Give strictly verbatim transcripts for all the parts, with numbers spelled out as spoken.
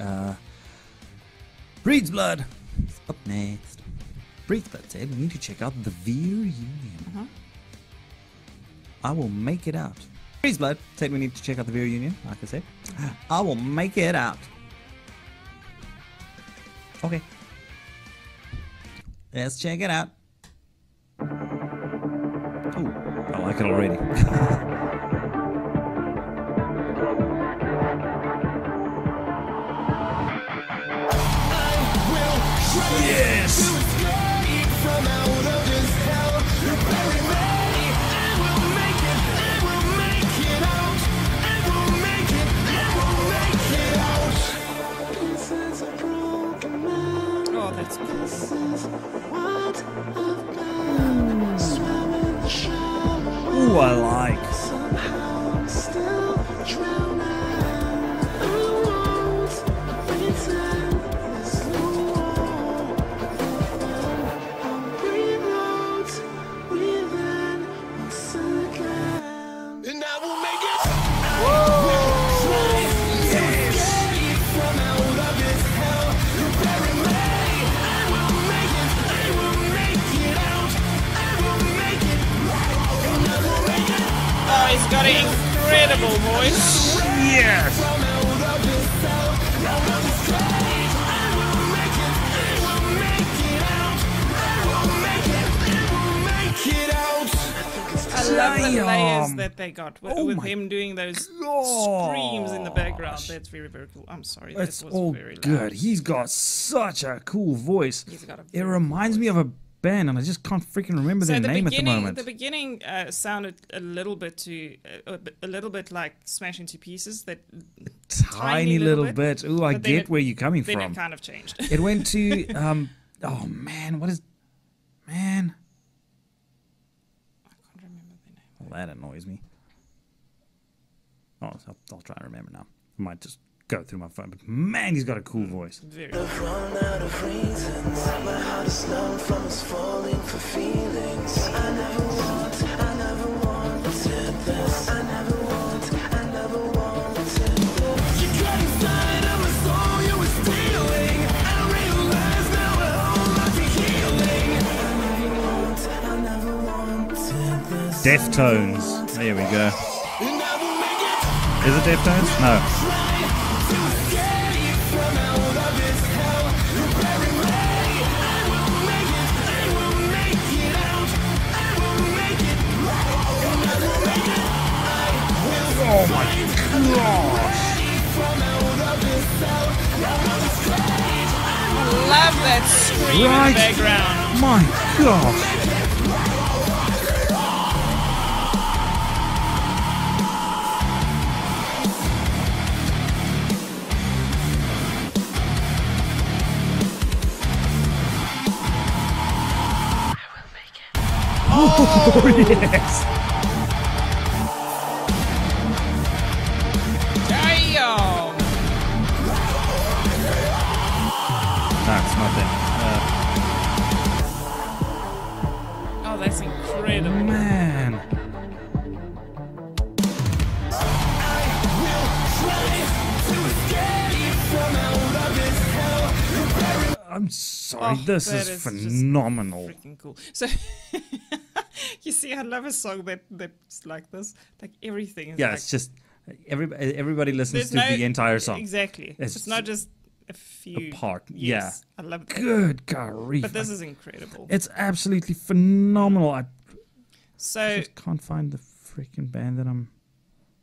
Uh, Breedsblood is up next. Breedsblood said, we need to check out The Veer Union. Uh-huh. I Will Make It Out. Breedsblood said we need to check out The Veer Union, like I said. I Will Make It Out. Okay. Let's check it out. Ooh, I like it already. This is what I've done. Swim in the shower. Ooh, I like. Somehow still drowning. Who wants to pretend there's no more? I'm breathe out, breathe in once again. And I will make it. Whoa! He's got an incredible voice. Yes. I love the layers that they got with, oh with him doing those gosh. screams in the background. That's very, very cool. I'm sorry. That's all very good. Loud. He's got such a cool voice. He's got a it reminds cool me of a band, and I just can't freaking remember so their the name at the moment. The beginning uh, sounded a little bit to uh, a little bit like Smash Into Pieces. That tiny, tiny little, little bit. bit. Ooh, I get it, where you're coming then from. Then it kind of changed. It went to um. Oh man, what is man? I can't remember the name. Well, that annoys me. Oh, I'll, I'll try and remember now. I might just go through my phone, but man, he's got a cool voice. Very cool. Deftones. There we go. Is it Deftones? No. Oh my gosh! Love that scream right in the background. My gosh! I will make it. Oh, oh yes! Man. I'm sorry, oh, this is, is phenomenal. Freaking cool. So you see, I love a song that that's like this. Like everything is. Yeah, like, it's just everybody. Everybody listens to no, the entire song. Exactly. It's, it's not just a few. A part. Yes, yeah. I love it. Good grief. But this I, is incredible. It's absolutely phenomenal. I. So I just can't find the freaking band that I'm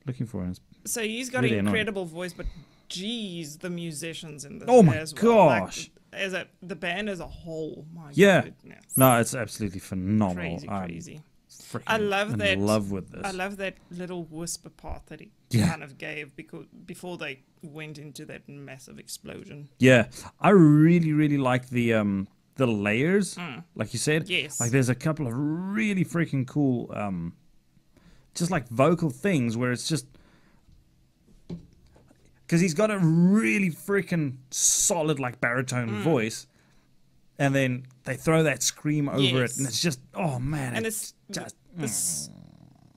looking for. It's so he's got really an incredible annoying. voice, but geez, the musicians in this. Oh my as well. gosh! Like, as a the band as a whole, my yeah. goodness. No, it's absolutely phenomenal. Crazy, I'm crazy. I love in that. Love with this. I love that little whisper part that he yeah. kind of gave because before they went into that massive explosion. Yeah, I really, really like the um. the layers, mm. like you said. Yes. Like there's a couple of really freaking cool, um, just like vocal things where it's just, because he's got a really freaking solid like baritone mm. voice, and then they throw that scream over yes. it, and it's just, oh man. And it's, it's just, the, the mm.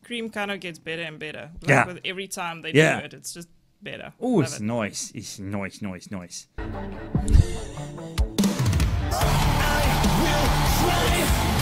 scream kind of gets better and better. Like yeah. with every time they yeah. do it, it's just better. Oh, it's it. nice. It's nice, nice, nice. I love that.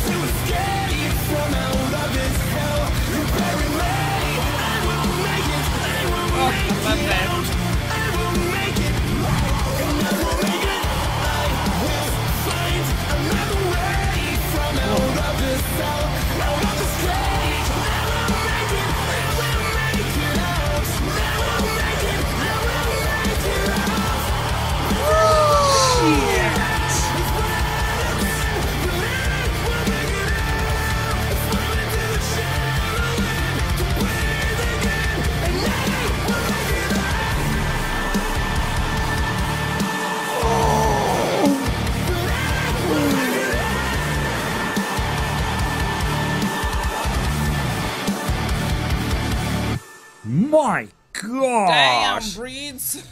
My gosh! Damn, Breeds!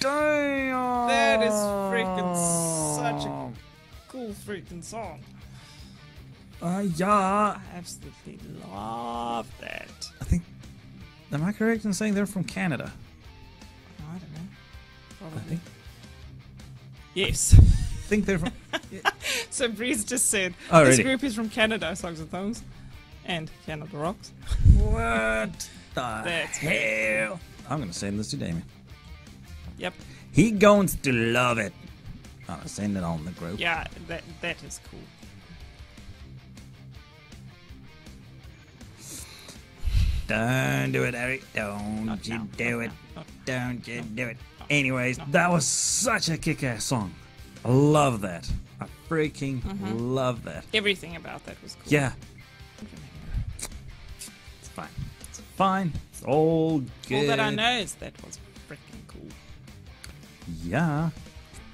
Damn! That is freaking such a cool freaking song. Uh, yeah. I absolutely love that. I think... Am I correct in saying they're from Canada? I don't know. Probably. I think... Yes. I think they're from... Yeah. So Breeds just said, oh, this really? group is from Canada, Songs and Thongs, and Canada Rocks. What? The That's hell. I'm gonna send this to Damien. Yep. He going to love it. I'm gonna send it on the group. Yeah, that that is cool. Don't do it, Eric. Don't not you now. do not it. Now. Don't you not do it. Not Anyways, not that was such a kick-ass song. I love that. I freaking mm-hmm. love that. Everything about that was cool. Yeah. It's fine. Fine, it's all good. All that I know is that was freaking cool. Yeah.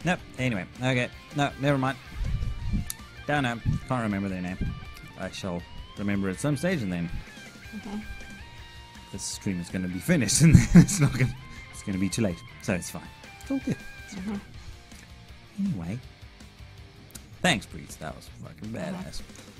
Nope, anyway, okay. No, never mind. Don't know. Can't remember their name. I shall remember at some stage and then mm-hmm. this stream is going to be finished and then it's not going it's going to be too late. So it's fine. It's all good. It's mm-hmm. fine. Anyway. Thanks, Breeds. That was fucking badass.